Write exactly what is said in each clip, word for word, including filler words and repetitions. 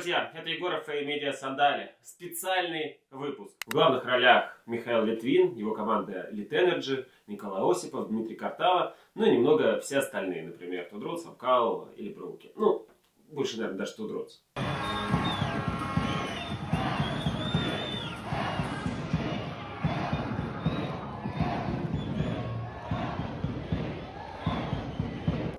друзья, это Егоров и Медиасандали. Специальный выпуск. В главных ролях Михаил Литвин, его команда Лит Энерджи, Николай Осипов, Дмитрий Картава, ну и немного все остальные, например, Тудроц, Амкал или Проуки. Ну, больше, наверное, даже Тудроц.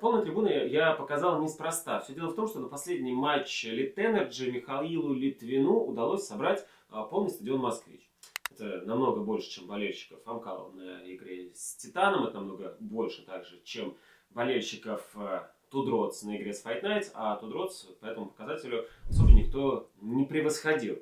Полной трибуны я показал неспроста. Все дело в том, что на последний матч Лит Энерджи Михаилу Литвину удалось собрать полный стадион «Москвич». Это намного больше, чем болельщиков Амкала на игре с «Титаном». Это намного больше также, чем болельщиков «Тудроц» на игре с «Fight Night». А «Тудроц» по этому показателю особо никто не превосходил.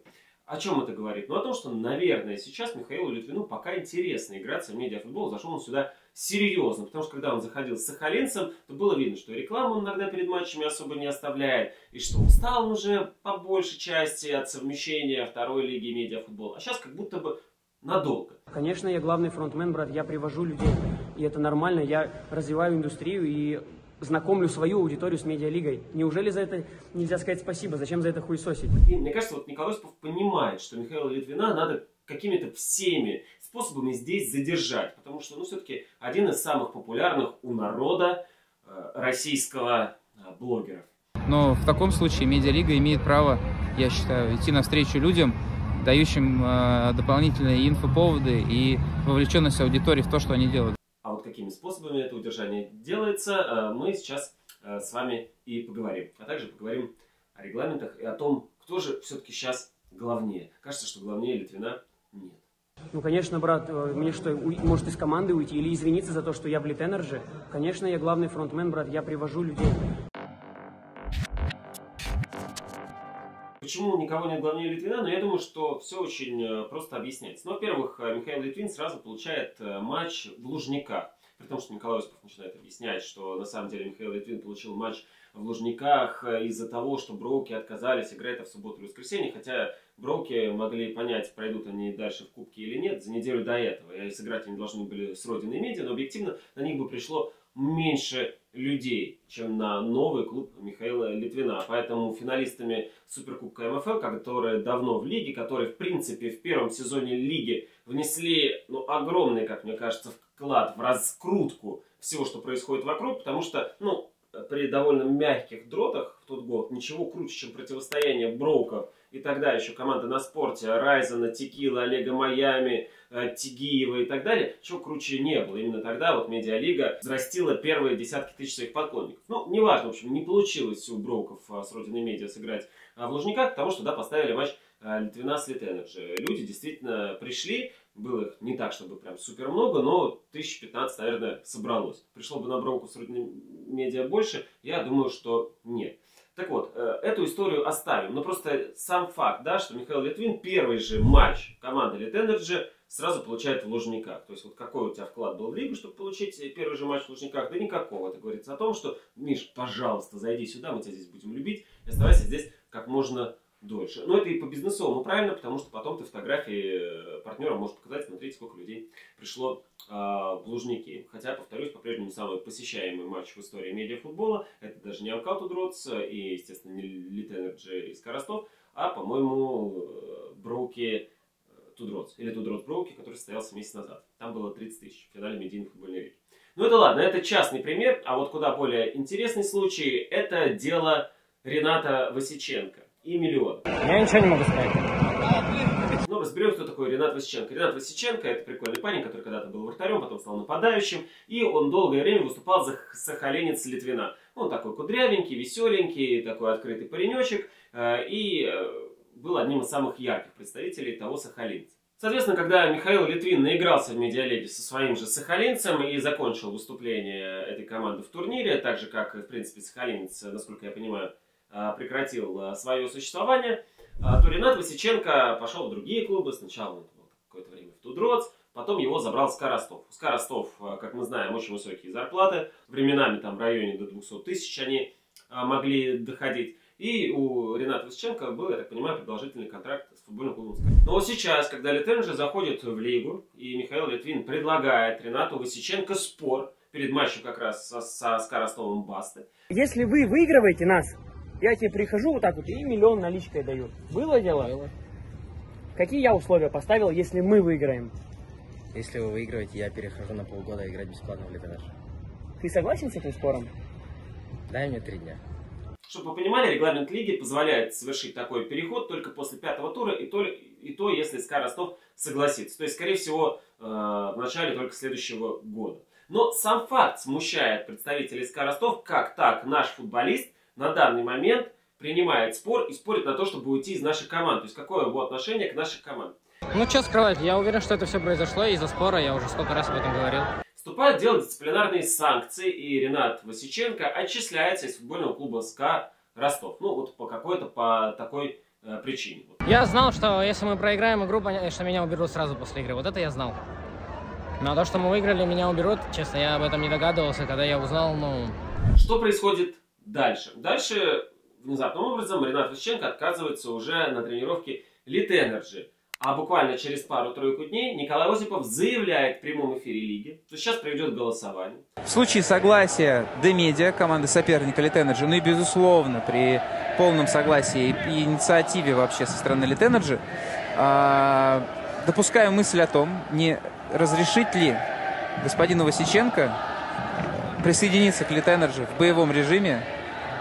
О чем это говорит? Ну, о том, что, наверное, сейчас Михаилу Литвину пока интересно играться в медиафутбол. Зашел он сюда серьезно, потому что, когда он заходил с сахалинцем, то было видно, что рекламу он иногда перед матчами особо не оставляет, и что устал он уже по большей части от совмещения второй лиги медиафутбола. А сейчас как будто бы надолго. Конечно, я главный фронтмен, брат, я привожу людей, и это нормально, я развиваю индустрию и знакомлю свою аудиторию с Медиалигой. Неужели за это нельзя сказать спасибо? Зачем за это хуесосить? И мне кажется, вот Николай Осипов понимает, что Михаила Литвина надо какими-то всеми способами здесь задержать. Потому что, ну, все-таки один из самых популярных у народа э, российского э, блогеров. Но в таком случае Медиалига имеет право, я считаю, идти навстречу людям, дающим э, дополнительные инфоповоды и вовлеченность аудитории в то, что они делают. А вот какими способами это удержание делается, мы сейчас с вами и поговорим. А также поговорим о регламентах и о том, кто же все-таки сейчас главнее. Кажется, что главнее Литвина нет. Ну, конечно, брат, мне что, может из команды уйти или извиниться за то, что я в Лит Энерджи? Конечно, я главный фронтмен, брат, я привожу людей. Почему никого нет главнее Литвина? Но я думаю, что все очень просто объясняется. Ну, во-первых, Михаил Литвин сразу получает матч в Лужниках. При том, что Николай Осипов начинает объяснять, что на самом деле Михаил Литвин получил матч в Лужниках из-за того, что Броуки отказались играть в субботу и воскресенье. Хотя Броуки могли понять, пройдут они дальше в Кубке или нет, за неделю до этого. И сыграть они должны были с Родиной Медиа, но объективно на них бы пришло меньше людей, чем на новый клуб Михаила Литвина. Поэтому финалистами Суперкубка МФЛ, которые давно в лиге, которые, в принципе, в первом сезоне лиги внесли, ну, огромный, как мне кажется, вклад в раскрутку всего, что происходит вокруг, потому что, ну, при довольно мягких дротах в тот год ничего круче, чем противостояние Броуков. И тогда еще команда на спорте, Райзена, Текила, Олега Майами, Тигиева и так далее, чего круче не было. Именно тогда вот Медиалига взрастила первые десятки тысяч своих поклонников. Ну, неважно, в общем, не получилось у Броуков с Родиной Медиа сыграть в Лужниках, потому что, да, поставили матч Литвина с Лит Энерджи. Люди действительно пришли, было их не так, чтобы прям супер много, но тысяч пятнадцать, наверное, собралось. Пришло бы на Броуку с Родиной Медиа больше, я думаю, что нет. Так вот, эту историю оставим, но просто сам факт, да, что Михаил Литвин первый же матч команды Лит Энерджи сразу получает в Лужниках. То есть вот какой у тебя вклад был в лигу, чтобы получить первый же матч в Лужниках? Да никакого. Это говорится о том, что, Миш, пожалуйста, зайди сюда, мы тебя здесь будем любить, и оставайся здесь как можно дольше. Но это и по-бизнесовому правильно, потому что потом ты фотографии партнера можешь показать, смотрите, сколько людей пришло э, в Лужники. Хотя, повторюсь, по-прежнему самый посещаемый матч в истории медиафутбола. Это даже не Амкал Тудроц и, естественно, не Лит Энерджи и СКА Ростов, а, по-моему, Броуки Тудроц. Или Тудроц Броуки, который состоялся месяц назад. Там было тридцать тысяч в финале медийной футбольной лиги. Ну это ладно, это частный пример, а вот куда более интересный случай, это дело Рената Васиченко и миллион. Я ничего не могу сказать. Ну, разберем, кто такой Ренат Васиченко. Ренат Васиченко — это прикольный парень, который когда-то был вратарем, потом стал нападающим, и он долгое время выступал за сахалинец Литвина. Он такой кудрявенький, веселенький, такой открытый паренечек, и был одним из самых ярких представителей того сахалинца. Соответственно, когда Михаил Литвин наигрался в медиалиге со своим же сахалинцем и закончил выступление этой команды в турнире, так же, как, в принципе, сахалинец, насколько я понимаю, прекратил свое существование, то Ренат Васиченко пошел в другие клубы. Сначала он был какое-то время в Тудроц, потом его забрал СКА Ростов. У СКА Ростов, как мы знаем, очень высокие зарплаты. Временами там в районе до двухсот тысяч они могли доходить. И у Рената Васиченко был, я так понимаю, продолжительный контракт с футбольным клубом СКА. Но сейчас, когда Лит Энерджи заходит в лигу, и Михаил Литвин предлагает Ренату Васиченко спор перед матчем как раз со, со СКА Ростовом Басты. Если вы выигрываете нас, Я тебе прихожу вот так вот и миллион наличкой даю. Было дело? Было. Какие я условия поставил, если мы выиграем? Если вы выигрываете, я перехожу на полгода играть бесплатно в Лит Энерджи. Ты согласен с этим спором? Дай мне три дня. Чтобы вы понимали, регламент лиги позволяет совершить такой переход только после пятого тура, и то, и то если СКА Ростов согласится. То есть, скорее всего, э, в начале только следующего года. Но сам факт смущает представителей СКА Ростов, как так наш футболист на данный момент принимает спор и спорит на то, чтобы уйти из нашей команды. То есть, какое его отношение к нашей команде? Ну, что скрывать, я уверен, что это все произошло из-за спора, я уже сколько раз об этом говорил. Вступают в дело дисциплинарные санкции, и Ренат Васиченко отчисляется из футбольного клуба СКА Ростов. Ну, вот по какой-то, по такой э, причине. Я знал, что если мы проиграем игру, понятно, что меня уберут сразу после игры. Вот это я знал. Но то, что мы выиграли, меня уберут, честно, я об этом не догадывался, когда я узнал, ну... Что происходит дальше? Дальше, внезапным образом, Ренат Васиченко отказывается уже на тренировке Лит Энерджи. А буквально через пару-тройку дней Николай Осипов заявляет в прямом эфире лиги, что сейчас проведет голосование. В случае согласия Dead Media, команды соперника Лит Энерджи, ну и безусловно при полном согласии и инициативе вообще со стороны Лит Энерджи, э, допускаю мысль о том, не разрешить ли господину Васиченко присоединиться к Лит Энерджи в боевом режиме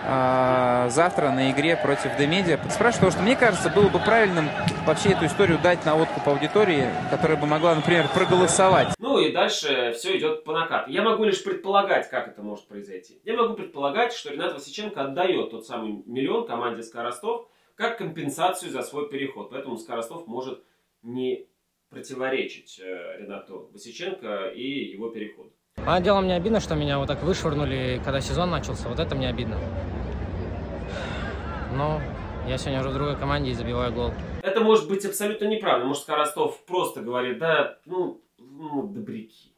завтра на игре против Dead Media. Спрашиваю, потому что мне кажется, было бы правильным вообще эту историю дать на откуп аудитории, которая бы могла, например, проголосовать. Ну и дальше все идет по накату. Я могу лишь предполагать, как это может произойти. Я могу предполагать, что Ренат Васиченко отдает тот самый миллион команде СКА Ростов как компенсацию за свой переход. Поэтому СКА Ростов может не противоречить Ренату Васиченко и его переходу. А дело мне обидно, что меня вот так вышвырнули, когда сезон начался. Вот это мне обидно. Но я сегодня уже в другой команде и забиваю гол. Это может быть абсолютно неправильно. Может, СКА Ростов просто говорит, да, ну, ну добряки.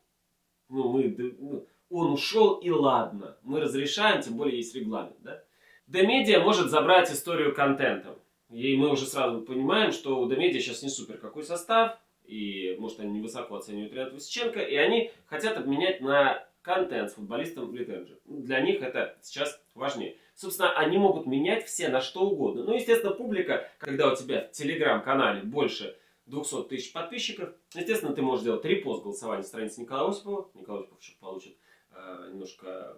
Ну, мы, да, ну, он ушел и ладно. Мы разрешаем, тем более есть регламент, да? Dead Media может забрать историю контентом. И мы уже сразу понимаем, что у Dead Media сейчас не супер какой состав. И, может, они невысоко оценивают Рената Васиченко, и они хотят обменять на контент с футболистом Лит Энерджи. Для них это сейчас важнее. Собственно, они могут менять все на что угодно. Ну, естественно, публика, когда у тебя в телеграм-канале больше двухсот тысяч подписчиков, естественно, ты можешь делать репост голосования в странице Николая Осипова. Николай Осипов еще получит э, немножко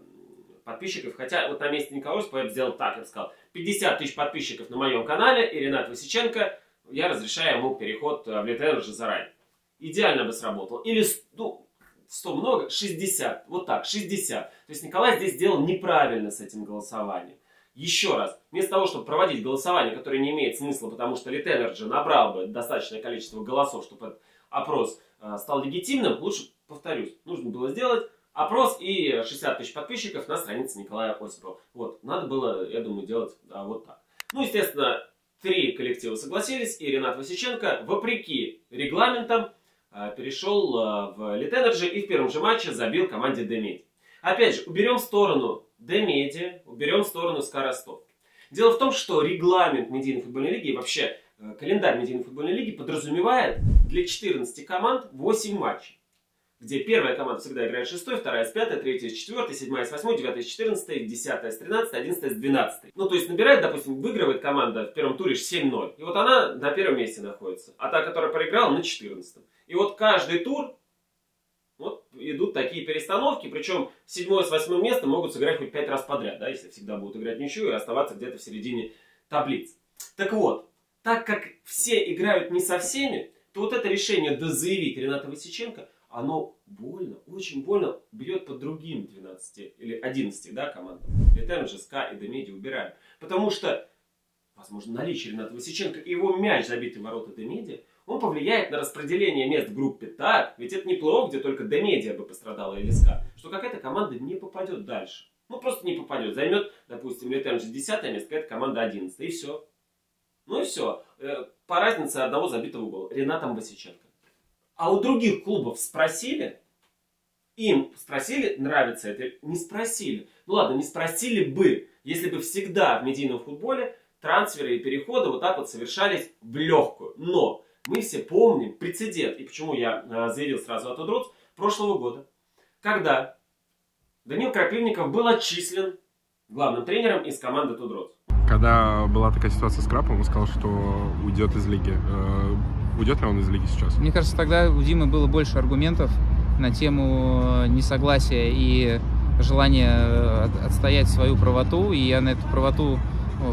подписчиков. Хотя вот на месте Николая Осипова я бы сделал так, я бы сказал, пятьдесят тысяч подписчиков на моем канале, и Ренат Васиченко... Я разрешаю ему переход в Лит Энерджи заранее. Идеально бы сработал. Или, ну, сто много, шестьдесят. Вот так, шестьдесят. То есть Николай здесь сделал неправильно с этим голосованием. Еще раз, вместо того, чтобы проводить голосование, которое не имеет смысла, потому что Лит Энерджи набрал бы достаточное количество голосов, чтобы этот опрос э, стал легитимным, лучше, повторюсь, нужно было сделать опрос и шестьдесят тысяч подписчиков на странице Николая Осипова. Вот, надо было, я думаю, делать да, вот так. Ну, естественно... Три коллектива согласились, и Ренат Васиченко, вопреки регламентам, перешел в Лит Энерджи и в первом же матче забил команде Dead Media. Опять же, уберем в сторону Dead Media, уберем в сторону СКА Ростов. Дело в том, что регламент медийной футбольной лиги, и вообще календарь медийной футбольной лиги подразумевает для четырнадцати команд восемь матчей. Где первая команда всегда играет с шестой, вторая с пятой, третья с четвёртой, седьмая с восьмой, девятая с четырнадцатой, десятая с тринадцатой, одиннадцатая с двенадцатой. Ну, то есть набирает, допустим, выигрывает команда в первом туре семь ноль. И вот она на первом месте находится, а та, которая проиграла, на четырнадцатом. И вот каждый тур вот, идут такие перестановки, причем седьмое с восьмым местом могут сыграть хоть пять раз подряд, да, если всегда будут играть ничью и оставаться где-то в середине таблицы. Так вот, так как все играют не со всеми, то вот это решение дозаявить Рената Васиченко – оно больно, очень больно бьет по другим двенадцати или одиннадцати да, командам. Лит Энерджи, СКА и Dead Media убираем. Потому что, возможно, наличие Рената Васиченко и его мяч, забитый в ворота Dead Media, он повлияет на распределение мест в группе так, ведь это не плей-офф, где только Dead Media бы пострадала или СКА, что какая-то команда не попадет дальше. Ну, просто не попадет. Займет, допустим, Лит Энерджи десятое место, какая-то команда одиннадцатое, и все. Ну и все. По разнице одного забитого гола. Ренатом Васиченко. А у других клубов спросили, им спросили, нравится это, не спросили. Ну ладно, не спросили бы, если бы всегда в медийном футболе трансферы и переходы вот так вот совершались в легкую. Но мы все помним прецедент, и почему я э, заявил сразу о Тудроц, прошлого года, когда Даниил Крапильников был отчислен главным тренером из команды Тудроц. когда была такая ситуация с Крапом, он сказал, что уйдет из лиги. Уйдет ли он из лиги сейчас? Мне кажется, тогда у Димы было больше аргументов на тему несогласия и желания отстоять свою правоту, и я на эту правоту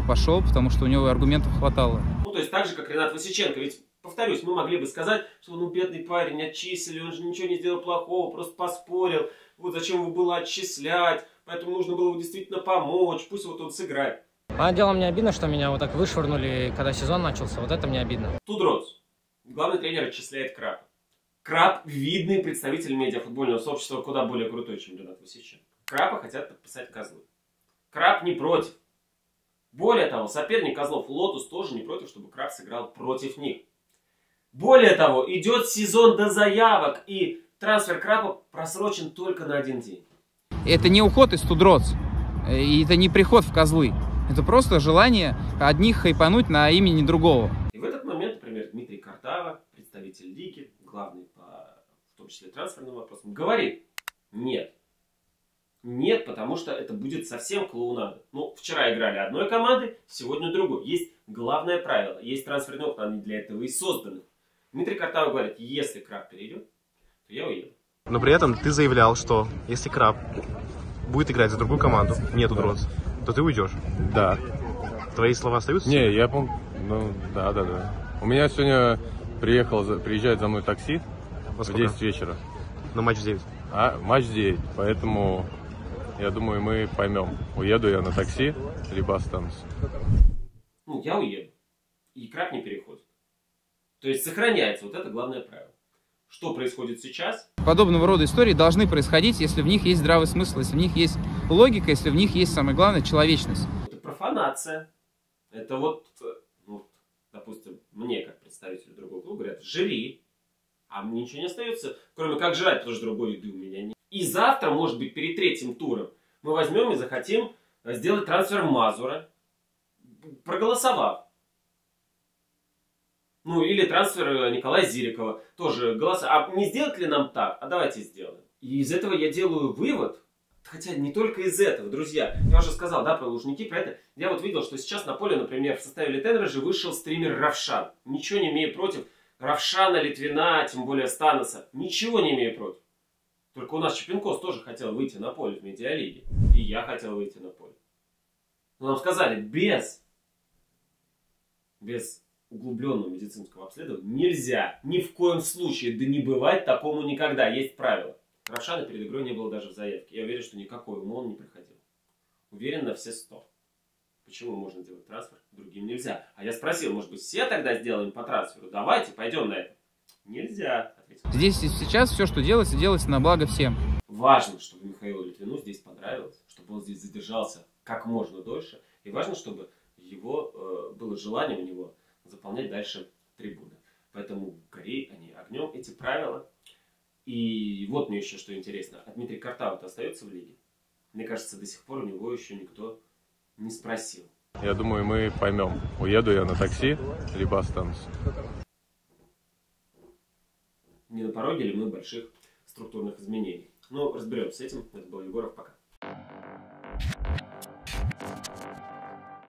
пошел, потому что у него аргументов хватало. Ну, то есть так же, как Ренат Васиченко, ведь, повторюсь, мы могли бы сказать, что ну, бедный парень, отчислили, он же ничего не сделал плохого, просто поспорил, вот зачем его было отчислять, поэтому нужно было действительно помочь, пусть вот он сыграет. А дело мне обидно, что меня вот так вышвырнули, когда сезон начался, вот это мне обидно. Тудроц, главный тренер, отчисляет Крапа. Крап – видный представитель медиафутбольного сообщества, куда более крутой, чем Ренат Васиченко. Крапа хотят подписать Козлы. Крап не против. Более того, соперник Козлов Лотус тоже не против, чтобы Крап сыграл против них. Более того, идет сезон до заявок, и трансфер Крапа просрочен только на один день. Это не уход из Тудроц, и это не приход в Козлы. Это просто желание одних хайпануть на имени другого. И в этот момент, например, Дмитрий Картава, представитель Лиги, главный по, в том числе, трансферным вопросам, говорит: нет. Нет, потому что это будет совсем клоунада. Ну, вчера играли одной команды, сегодня другой. Есть главное правило, есть трансферные окна, они для этого и созданы. Дмитрий Картавов говорит: если Краб перейдет, то я уеду. Но при этом ты заявлял, что если Краб будет играть за другую команду, нету Тудроц, то ты уйдешь. Да. Твои слова остаются? Не, я помню. Ну, да, да, да. У меня сегодня приехал, приезжает за мной такси в десять вечера. На матч девять. А, матч девять, поэтому... Я думаю, мы поймем, уеду я на такси, либо останусь. Ну, я уеду. И Краб не переходит. То есть сохраняется вот это главное правило. Что происходит сейчас? Подобного рода истории должны происходить, если в них есть здравый смысл, если в них есть логика, если в них есть, самое главное, человечность. Это профанация. Это вот, ну, допустим, мне, как представителю другого клуба, говорят: жри, а мне ничего не остается, кроме как жрать, потому что другой еды у меня нет. И завтра, может быть, перед третьим туром мы возьмем и захотим сделать трансфер Мазура, проголосовав. Ну, или трансфер Николая Зирикова, тоже голоса. А не сделать ли нам так? А давайте сделаем. И из этого я делаю вывод, хотя не только из этого, друзья. Я уже сказал, да, про Лужники, про это. Я вот видел, что сейчас на поле, например, в составе Лит Энерджи вышел стример Равшан. Ничего не имею против Равшана, Литвина, тем более Станоса. Ничего не имею против. Только у нас Чепинкос тоже хотел выйти на поле в Медиалиге. И я хотел выйти на поле. Но нам сказали, без, без углубленного медицинского обследования нельзя. Ни в коем случае. Да не бывает такому никогда. Есть правила. Равшана перед игрой не было даже в заявке. Я уверен, что никакой ему он не приходил. Уверен на все сто. Почему можно делать трансфер, другим нельзя? А я спросил, может быть, все тогда сделаем по трансферу? Давайте, пойдем на это. Нельзя. Здесь и сейчас все, что делается, делается на благо всем. Важно, чтобы Михаилу Литвину здесь понравилось, чтобы он здесь задержался как можно дольше. И важно, чтобы его, э, было желание у него заполнять дальше трибуны. Поэтому горей они огнем, эти правила. И вот мне еще что интересно. А Дмитрий Картавов остается в лиге? Мне кажется, до сих пор у него еще никто не спросил. Я думаю, мы поймем, уеду я на такси, либо останусь. Не на пороге ли мы больших структурных изменений. Но разберемся с этим. Это был Егоров. Пока.